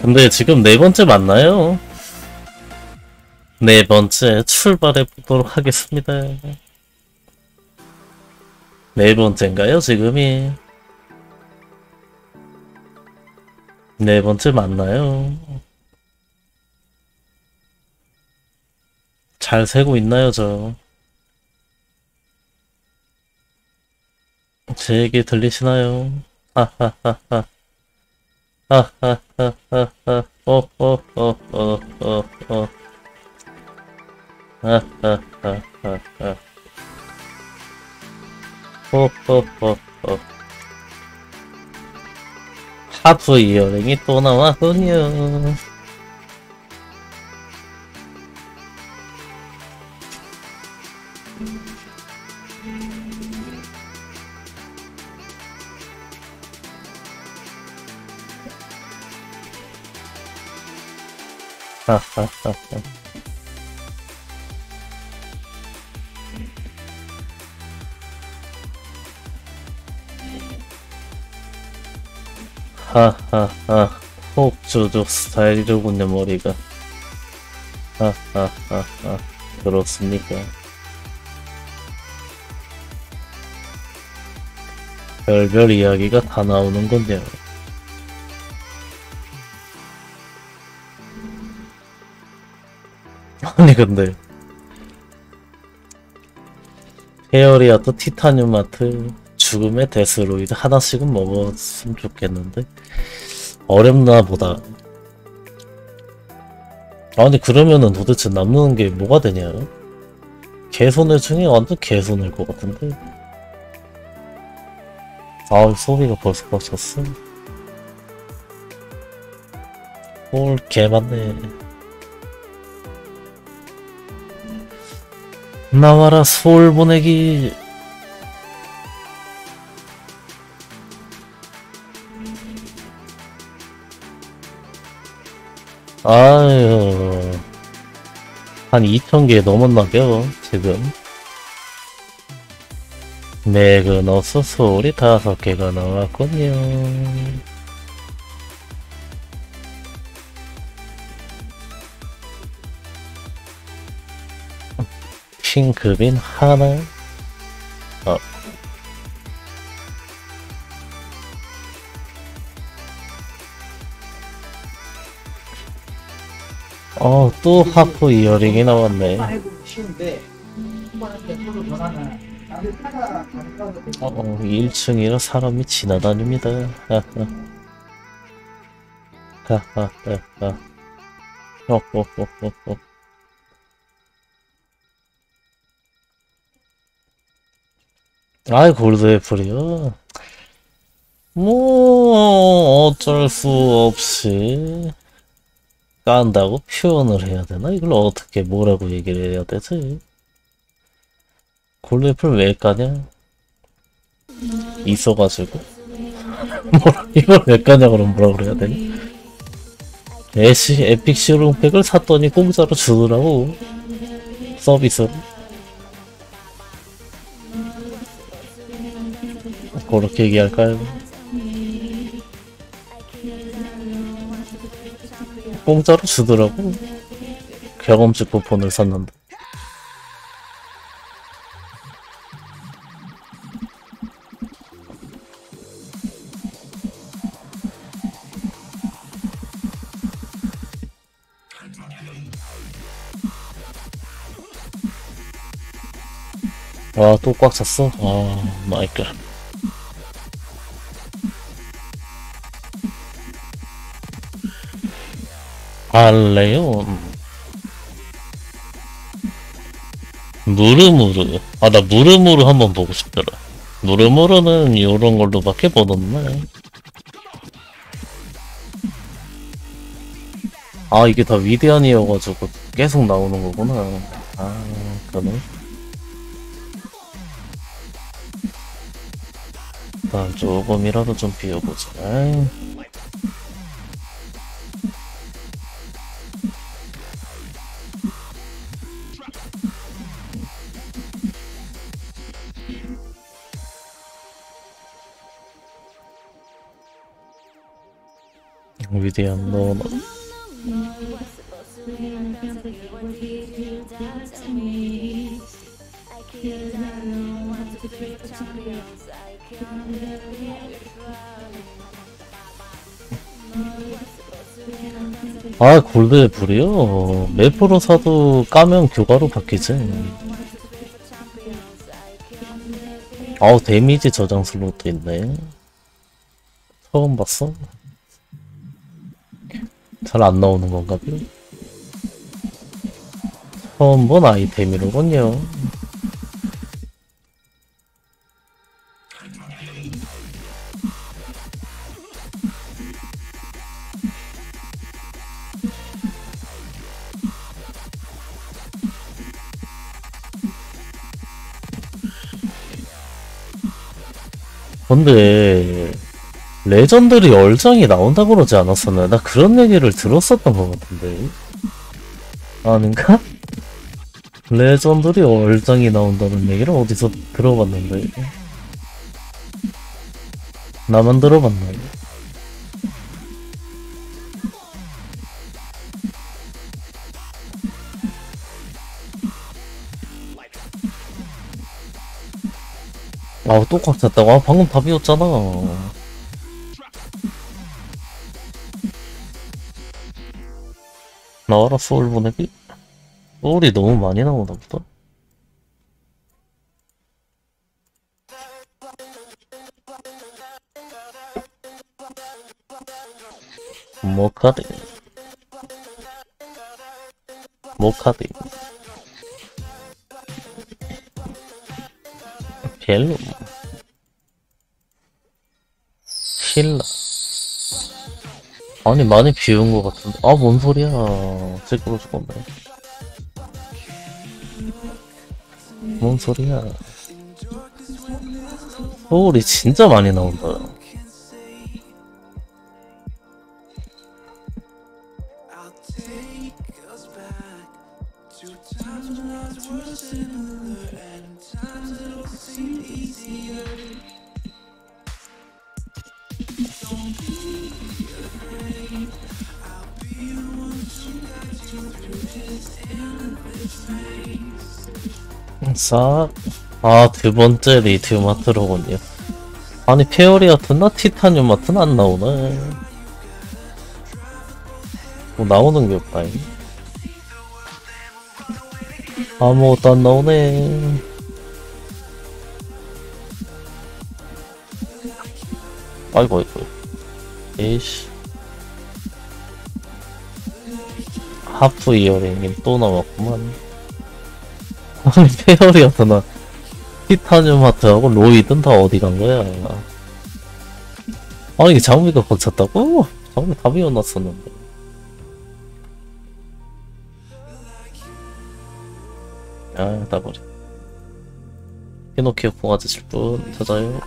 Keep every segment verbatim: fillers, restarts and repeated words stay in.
근데 지금 네 번째 맞나요? 네 번째 출발해 보도록 하겠습니다. 네 번째인가요? 지금이 네 번째 맞나요? 잘 세고 있나요, 저? 제 얘기 들리시나요? 하하하하. 하하하하. 어어어어어어. 하하하하. 호호호호. 하프 이어링이 또 나왔군요. 하하하하. 하하하. 호흡조조 스타일이로군요, 머리가. 하하하하. 그렇습니까? 별별 이야기가 다 나오는군요. 아니 근데 페어리아트 티타늄 마트 죽음의 데스로이드 하나씩은 먹었으면 좋겠는데 어렵나 보다. 아니 그러면은 도대체 남는 게 뭐가 되냐? 개손해 중에 완전 개손일 것 같은데. 아우 소비가 벌써 빠졌어. 올 개 많네. 나와라 서울 보내기. 아유 한 이천 개 넘었나벼 지금. 매그너스 소울이 다섯 개가 나왔군요. 핑크빈 하나. 어. 어, 또 하프 이어링이 나왔네. 어, 어, 일 층이라 사람이 지나다닙니다. 하하하하. 호호호호호. 아이 골드애플이요? 뭐 어쩔 수 없이 깐다고 표현을 해야 되나? 이걸 어떻게 뭐라고 얘기를 해야 되지? 골드애플 왜 까냐? 있어가지고 뭐라 이걸 왜 까냐 그럼 뭐라 그래야 되니? 에시 에픽 시롱팩을 샀더니 공짜로 주더라고 서비스. 그렇게 얘기할까요? 공짜로 주더라고. 경험치 쿠폰을 샀는데. 와, 또 꽉 찼어? 아, 마이 갓. 알레요? 무르무르. 아, 나 무르무르 한번 보고 싶더라. 무르무르는 이런 걸로밖에 못 얻네. 아, 이게 다 위대한이어가지고 계속 나오는 거구나. 아, 그러네. 일단 조금이라도 좀 비워보자. 위대한 너. 아, 골드애플이요? 맵으로 사도 까면 교과로 바뀌지. 아우, 데미지 저장 슬롯도 있네. 처음 봤어? 잘 안 나오는 건가, 뷰? 처음 본 아이템이로군요. 근데 레전드리 열정이 나온다고 그러지 않았었나? 나 그런 얘기를 들었었던 것 같은데. 아닌가? 레전드리 열정이 나온다는 얘기를 어디서 들어봤는데. 나만 들어봤나요? 아우, 또 꽉 찼다고? 아, 방금 다 비웠잖아. 나와라, 소울 보내기? 소울이 너무 많이 나오나 보다. 모카딩. 모카딩. 벨룸. 신라. 아니, 많이 비운 것 같은데. 아, 뭔 소리야. 찌끄러 죽었네. 뭔 소리야. 소울이 진짜 많이 나온다. 싹. 아, 두 번째 리튬 마트로군요. 아니, 페어리아트나 티타늄 마트는 안 나오네. 뭐 나오는 게 없다잉. 아무것도 안 나오네. 아이고, 아이고. 에이씨. 하프 이어링이 또 나왔구만. 아니, 페어리아트나 티타늄 하트하고 로이든 다 어디 간 거야? 아니, 장미가 거쳤다고? 장미 다 비워놨었는데. 아, 따버리. 피노키오 봉화제 칠 분 찾아요.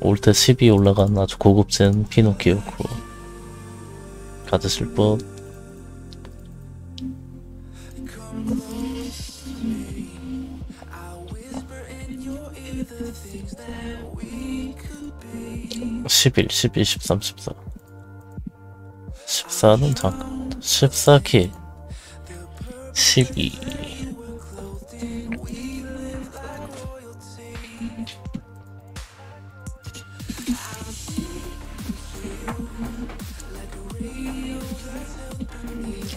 올드 십이 올라간 아주 고급진 피노키오 가지실 분. 십일, 십이, 십삼, 십사. 십사는 잠깐. 십사 킬. 십이.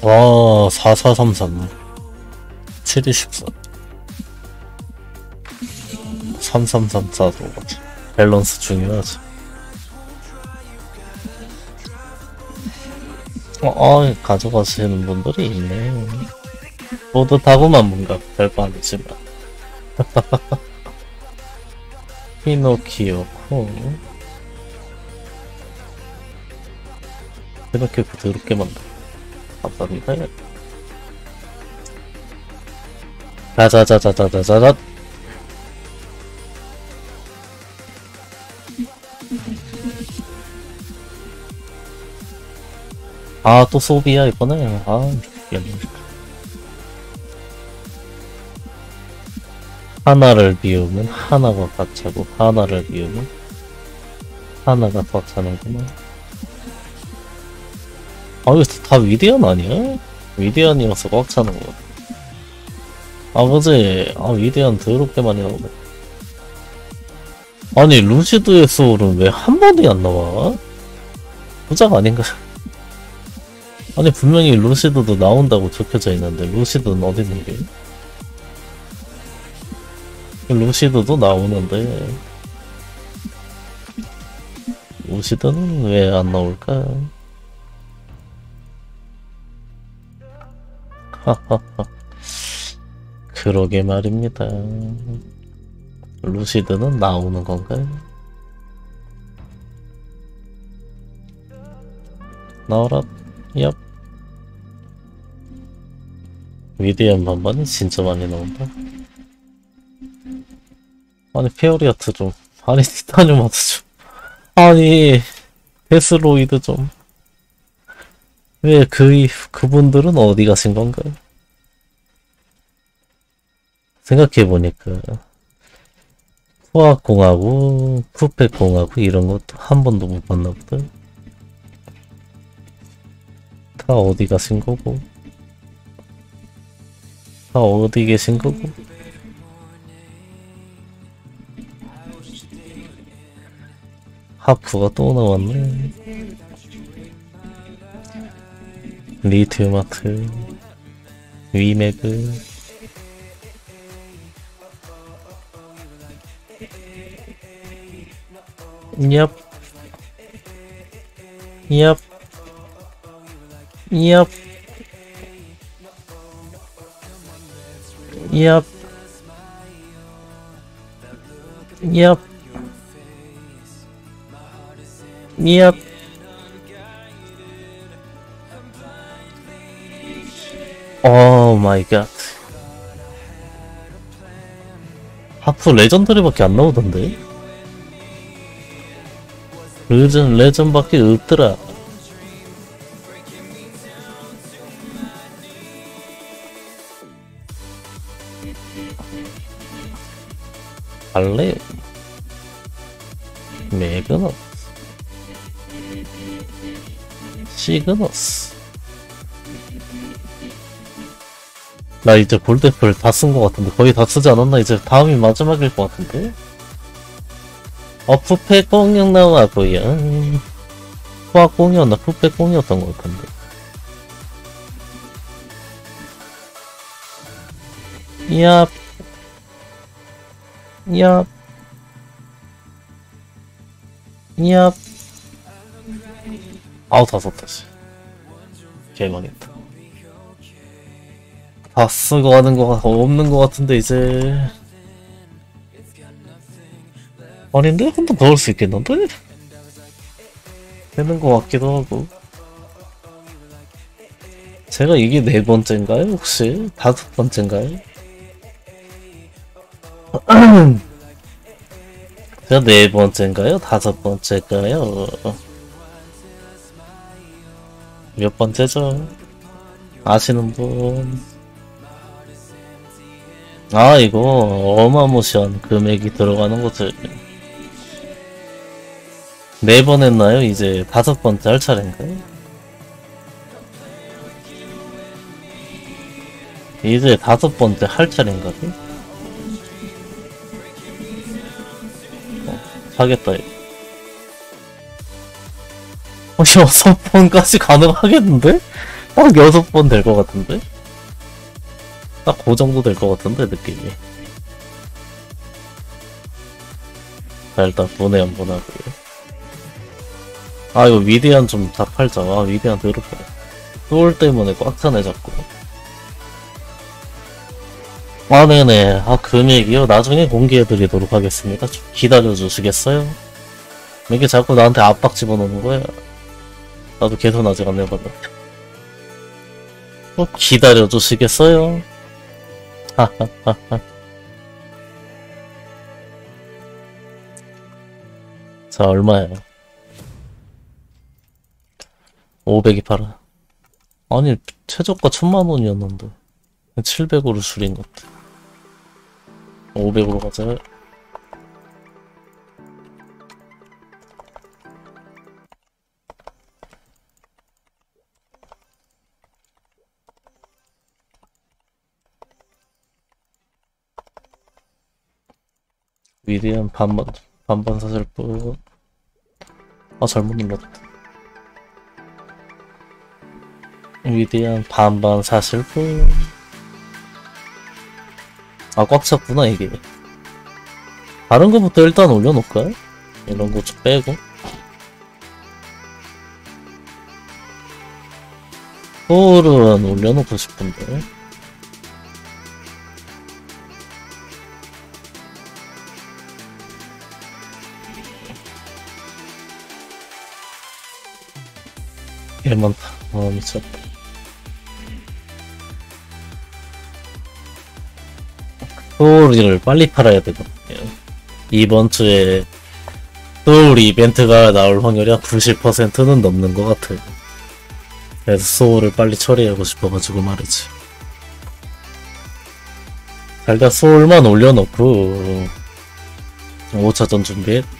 와, 사, 사, 삼, 삼. 칠, 이, 십사. 삼, 삼, 삼, 사. 밸런스 중요하지. 어, 어, 가져가시는 분들이 있네. 뿌듯하고만 뭔가 별거 아니지만. 피노키오코. 이렇게 부드럽게 만들어. 감사합니다. 자자자자자자자자. 아, 또 소비야 이번에. 아, 미치겠네. 하나를 비우면 하나가 꽉 차고, 하나를 비우면 하나가 꽉 차는구나. 아 이거 다 위대한 아니야? 위대한이라서 꽉 차는 거 같아. 아버지, 아 위대한 더럽게 많이 나오네. 아니 루시드의 소울은 왜 한 번이 안 나와? 부작 아닌가? 아니 분명히 루시드도 나온다고 적혀져 있는데 루시드는 어딨니? 루시드도 나오는데 루시드는 왜 안 나올까? 하하하. 그러게 말입니다. 루시드는 나오는 건가요? 나와라. 얍. 위대한 반반이 진짜 많이 나온다. 아니 페어리아트 좀, 아니 티타늄아트 좀, 아니 데스로이드 좀. 왜 그, 그분들은 어디 가신 건가요? 생각해보니까 코아공하고 쿠페공하고 이런 것도 한 번도 못 봤나 보다. 다 어디 가신 거고, 다 어디 계신 거고. 하프가 또 나왔네. 리트마트, 위메그, 얍, 얍, 얍, 얍, 얍, 얍. 오 마이 갓. 하프 레전드리밖에 안 나오던데? 레전, 레전밖에 없더라. 발레 매그너스, 시그너스. 나 이제 골드애플 다 쓴 것 같은데, 거의 다 쓰지 않았나? 이제 다음이 마지막일 것 같은데? 어프페 공룡 나왔고요. 포악 공이었나? 푸페 공이었던 것 같은데. 얍. 얍. 얍. 아우, 다 썼다, 씨. 개망했다. 다 쓰고 하는 거 없는 거 같은데 이제. 아닌데? 한 번 더 올 수 있겠는데? 되는 거 같기도 하고. 제가 이게 네 번째인가요? 혹시? 다섯 번째인가요? 제가 네 번째인가요? 다섯 번째일까요? 몇 번째죠? 아시는 분? 아 이거 어마무시한 금액이 들어가는 거지. 네 번 했나요? 이제 다섯 번째 할 차례인가요? 이제 다섯 번째 할 차례인가요? 어, 사겠다 이거. 어, 여섯 번까지 가능하겠는데? 딱 여섯 번 될 것 같은데? 딱 그 정도 될 것 같은데 느낌이. 자 일단 보내 한번 하고요. 아 이거 위대한 좀 다 팔자. 아 위대한 더럽다. 소울 때문에 꽉 차네 자꾸. 아 네네. 아 금액이요? 나중에 공개해드리도록 하겠습니다. 좀 기다려주시겠어요? 이게 자꾸 나한테 압박 집어넣는 거야. 나도 계산 아직 안 해봤다. 꼭 기다려주시겠어요? 하하하하. 자 얼마야? 오백이 팔아. 아니 최저가 천만 원이었는데 칠백으로 줄인 것 같아. 오백으로 가자. 위대한 반반, 반반사절법. 아, 잘못 눌렀다. 위대한 반반사절법. 아, 꽉 찼구나, 이게. 다른 거부터 일단 올려놓을까요? 이런 거 좀 빼고. 소울은 올려놓고 싶은데. 개 많다. 아, 미쳤다. 소울을 빨리 팔아야 되거든요. 이번 주에 소울 이벤트가 나올 확률이 한 구십 퍼센트는 넘는 것 같아요. 그래서 소울을 빨리 처리하고 싶어가지고 말이지. 일단 소울만 올려놓고 오차전 준비했다.